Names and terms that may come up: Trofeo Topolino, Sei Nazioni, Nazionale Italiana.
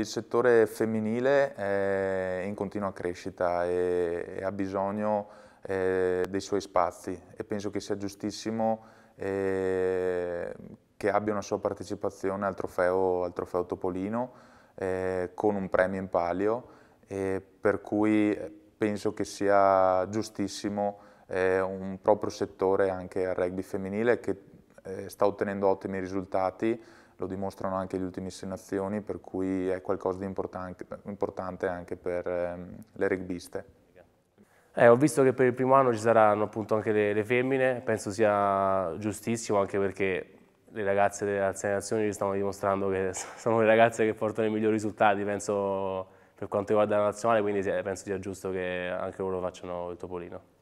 Il settore femminile è in continua crescita e ha bisogno dei suoi spazi e penso che sia giustissimo che abbia una sua partecipazione al trofeo Topolino con un premio in palio, per cui penso che sia giustissimo un proprio settore anche al rugby femminile, che sta ottenendo ottimi risultati. Lo dimostrano anche gli ultimi Sei Nazioni, per cui è qualcosa di importante anche per le rugbiste. Ho visto che per il primo anno ci saranno appunto anche le femmine, penso sia giustissimo, anche perché le ragazze della Sei Nazioni ci stanno dimostrando che sono le ragazze che portano i migliori risultati, penso, per quanto riguarda la nazionale, quindi penso sia giusto che anche loro facciano il Topolino.